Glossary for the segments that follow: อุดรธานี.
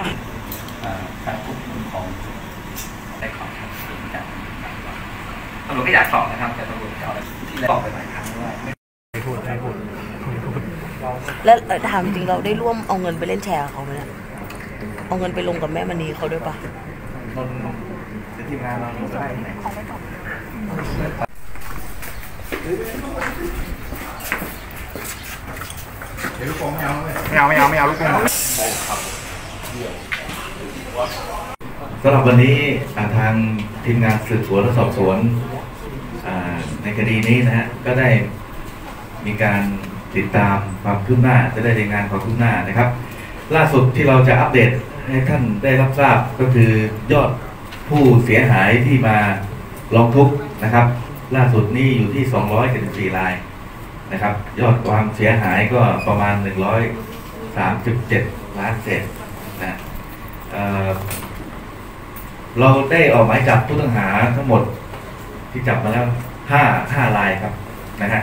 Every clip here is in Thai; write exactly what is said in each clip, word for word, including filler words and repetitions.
จ้ะการควบคุมของได้ของทางเสียงจากตำรวจก็อยากสอบนะครับแต่ตำรวจเก่าที่เราบอกไปหลายครั้งว่าไม่พูดไม่พูดแล้วถามจริงเราได้ร่วมเอาเงินไปเล่นแชร์เขาไหมเนี่ยเอาเงินไปลงกับแม่มณีเขาด้วยปะทีมงานเราได้ไหนของไม่ตกเดี๋ยวลูกโป่งไม่เอาไม่เอาไม่เอาไม่เอาลูกโป่งสำหรับวันนี้ทางทีมงานสืบสวนและสอบสวนในคดีนี้นะฮะก็ได้มีการติดตามความคืบหน้าจะได้รายงานความคืบหน้านะครับล่าสุดที่เราจะอัปเดตให้ท่านได้รับทราบก็คือยอดผู้เสียหายที่มาร้องทุกข์นะครับล่าสุดนี่อยู่ที่สองร้อยเจ็ดสิบสี่รายนะครับยอดความเสียหายก็ประมาณหนึ่งร้อยสามสิบเจ็ดล้านเศษนะเอ่อเราได้ออกหมายจับผู้ต้องหาทั้งหมดที่จับมาแล้วห้า ห้ารายครับนะฮะ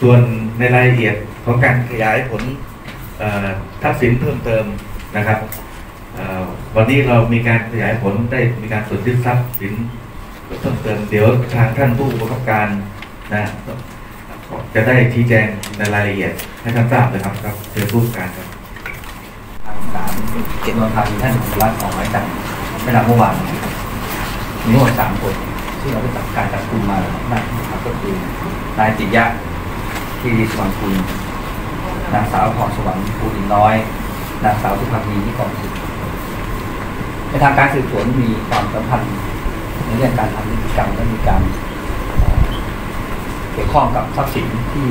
ส่วนในรายละเอียดของการขยายผลทรัพย์สินเพิ่มเติมนะครับวันนี้เรามีการขยายผลได้มีการตรวจยึดทรัพย์สินเพิ่มเติมเดี๋ยวทางท่านผู้ประกอบการนะจะได้ชี้แจงในรายละเอียดให้ท่านทราบเลยครับครับเชิญผู้ประกอบการครับทางศาลเจ็ดวันทางท่านผู้รับของหมายจับเมื่อเมื่อวานมีทั้งหมดสามคนที่เราได้จับการจับกุมมาได้ครับก็คือนายจิยะคีรีสวรรณคุณนางสาวพรสวรรค์ภูดินน้อยนางสาวสุภาพีนิกรศิษย์ในทางการสืบสวนมีความสัมพันธ์ในเรื่องการทำนิติกรรมและมีการเกี่ยวข้องกับทรัพย์สินที่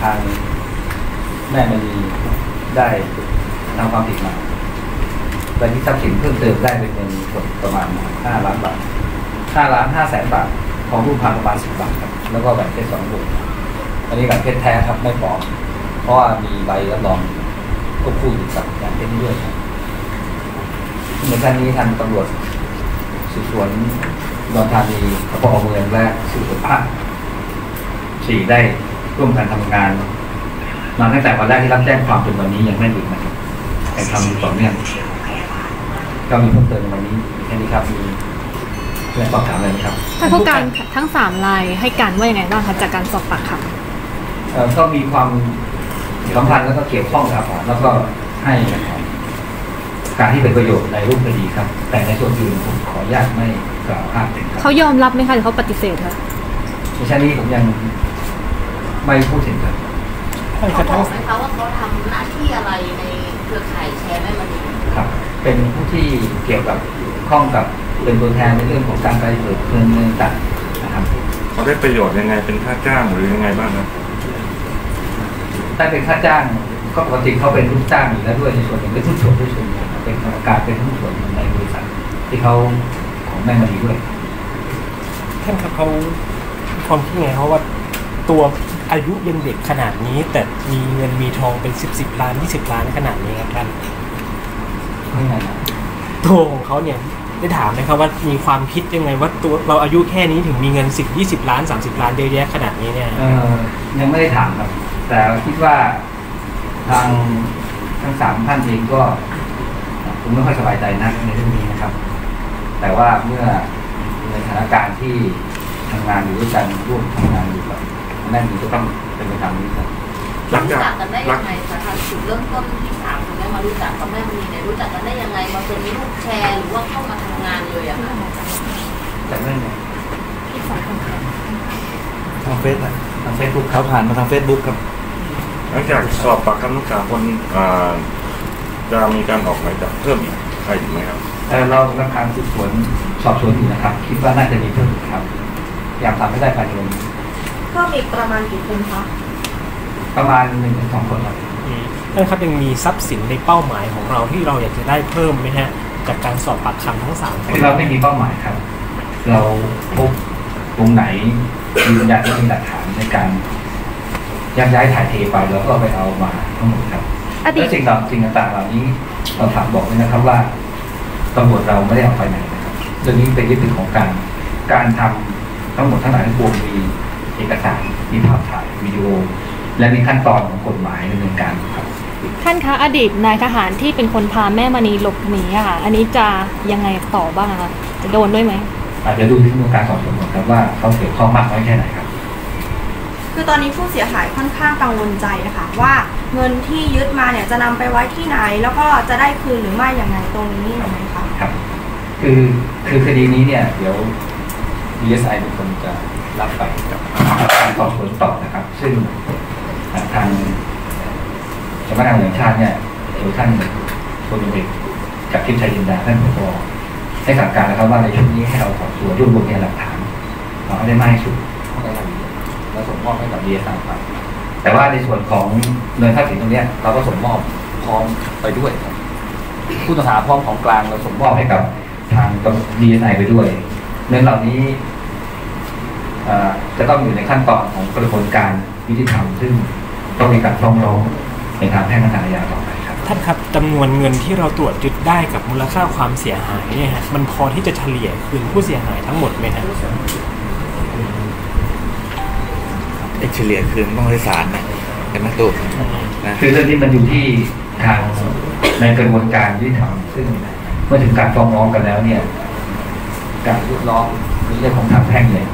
ทางแม่มณีได้นำความผิดมาและที่ทรัพย์สินเพิ่มเติมได้เป็นเงินสดประมาณห้าล้านบาทห้าล้านห้าแสนบาทของรูปพรรณประมาณสิบบาทครับแล้วก็แหวนเพชรสองวงอันนี้แหวนเพชรแท้ครับไม่ปลอมเพราะว่ามีใบรับรองควบคู่อยู่กับการเป็นเรื่องในการนี้ทางตำรวจสืบสวนอุดรธานีปอเมืองและสืบสวนภาคสี่ได้ร่วมกันทำงานมาตั้งแต่วันแรกที่รับแจ้งความจนวันนี้ยังไม่หยุดนะครับการทำต่อเนื่องก็มีเพิ่มเติมวันนี้แค่นี้ครับมีเรื่องสอบถามอะไรครับท่านผู้การทั้งสามรายให้การว่ายังไงบ้างคะจากการสอบปากคำก็มีความสัมพันธ์แล้วก็เกี่ยวข้องครับแล้วก็ให้การที่เป็นประโยชน์ในรูปคดีครับแต่ในส่วนอื่นผมขออนุญาตไม่กล่าวอ้างถึงเขายอมรับไหมคะหรือเขาปฏิเสธครับในชั้นนี้ผมยังไม่พูดถึงครับเขาบอกไหมคะว่าเขาทำหน้าที่อะไรในเครือข่ายแชร์แม่มณีครับเป็นผู้ที่เกี่ยวกับข้องกับเป็นตัวแทนในเรื่องของการไปเปิดเงินเงินต่างนะครับเขาได้ประโยชน์ยังไงเป็นค่าจ้างหรือยังไงบ้างครับได้เป็นค่าจ้างก็ปกติเขาเป็นลูกจ้างอยู่แล้วด้วยในส่วนหนึ่งเป็นผู้ส่วนผู้ส่วนเป็นกรรมการเป็นผู้ส่วนในบริษัทที่เขาของแม่มณีด้วยท่านครับเขาความคิดไงเขาว่าตัวอายุยังเด็กขนาดนี้แต่มีเงินมีทองเป็นสิบสิบล้านยี่สิบล้านขนาดนี้ครับท่านตัวของเขาเนี่ยได้ถามนะครับว่ามีความคิดยังไงว่าตัวเราอายุแค่นี้ถึงมีเงินสิบยี่สิบล้านสามสิบล้านเยอะแยะขนาดนี้เนี่ยยังไม่ได้ถามครับแต่คิดว่าทางทั้งสามท่านเองก็ผมไม่ค่อยสบายใจนักในเรื่องนี้นะครับแต่ว่าเมื่อในสถานการณ์ที่ทำงานอยู่ด้วยกันร่วมทำงานอยู่กับนั่นนี่ก็ต้องเป็นไปตามนี้ครับรู้จักกันได้ยังไงคะท่านจุดเริ่มต้นที่สามคนนี้มารู้จักกับแม่มณีเนี่ยรู้จักกันได้ยังไงมาเป็นลูกแชร์หรือว่าเข้ามาทำงานเลยอะคะจากนั่นเนี่ยทางเฟซทางเฟซบุ๊กเขาผ่านมาทางเฟซบุ๊กครับหลังจากสอบปากคำทั้งสามคนจะมีการออกหมายจับเพิ่มอีกใครอีกไหมครับเรากำลังสืบสวนสอบสวนอยู่นะครับคิดว่าน่าจะมีเพิ่มครับอยากทำให้ได้ภายในวันนี้เพิ่มอีกประมาณกี่คนคะประมาณหนึ่งถึงสองคนครับนั่นครับยังมีทรัพย์สินในเป้าหมายของเราที่เราอยากจะได้เพิ่มไหมฮะจากการสอบปากคำทั้งสามคนเราไม่มีเป้าหมายครับเราพบตรงไหนยืนยันและมีหลักฐานในการย้ายถ่ายเทไปแล้วก็ไปเอามาทั้งหมดครับและสิ่งต่างสิ่งต่างเหล่านี้เราถามบอกเลยนะครับว่าตำรวจเราไม่ได้เอาไปไหนนะครับเรื่องนี้เป็นเรื่องของการการทำทั้งหมดทั้งหลายทั้งปวงมีเอกสารมีภาพถ่ายวิดีโอและมีขั้นตอนของกฎหมายดำเนินการครับ ท่านคะอดีตนายทหารที่เป็นคนพาแม่มณีหลบหนีค่ะอันนี้จะยังไงต่อบ้างคะจะโดนด้วยไหมอาจจะดูที่กระบวนการสอบสวนครับว่าเขาเกี่ยวข้องมากน้อยแค่ไหนครับคือตอนนี้ผู้เสียหายค่อนข้างกังวลใจนะคะว่าเงินที่ยึดมาเนี่ยจะนำไปไว้ที่ไหนแล้วก็จะได้คืนหรือไม่อย่างไรตรงนี้หรือไม่คะครับคือคือคดีนี้เนี่ยเดี๋ยว ดี เอส ไอ เป็นคนจะรับไปกับการสอบสวนต่อนะครับซึ่งทางสำนักงานตำรวจแห่งชาติเนี่ยโดยท่านพลตำรวจเอกจากทิพย์ชัยจินดาท่านผบ.ได้สั่งการนะครับว่าในชุดนี้ให้เราสอบสวนรวบรวมพยานหลักฐานเราให้ได้มากที่สุดแล้วส่งมอบให้กับ ดี เอส ไอ ไปแต่ว่าในส่วนของเงินค่าสินตรงนี้เราก็ส่งมอบพร้อมไปด้วยผู้ต้องหาพร้อมของกลางเราส่งมอบให้กับทาง ดี เอส ไอ ไปด้วยเงินเหล่านี้จะต้องอยู่ในขั้นตอนของกระบวนการยุติธรรมซึ่งต้องมีการฟ้องร้องในทางแพ่งและทางอาญาต่อไปครับท่านครับจำนวนเงินที่เราตรวจยึดได้กับมูลค่าความเสียหายเนี่ยฮะมันพอที่จะเฉลี่ยคืนผู้เสียหายทั้งหมดไหมฮะเฉลี่ยคืนต้องได้ศาลนะแต่ไม่ตัวนะคือเรื่องนี้มันอยู่ที่ทางในกระบวนการยุติธรรมซึ่งเมื่อถึงการฟ้องร้องกันแล้วเนี่ยการยุติร้องในเรื่องของทางแพ่งเลย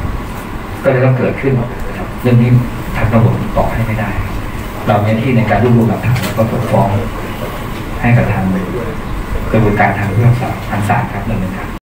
ก็จะต้องเกิดขึ้นเรื่องนี้ทางระบบต่อให้ไม่ได้เรามีหน้าที่ในการรวบรวมหลักฐานแล้วก็ส่งฟ้องให้กับทางกระบวนการทางเรื่องทางศาลครับดำเนินการ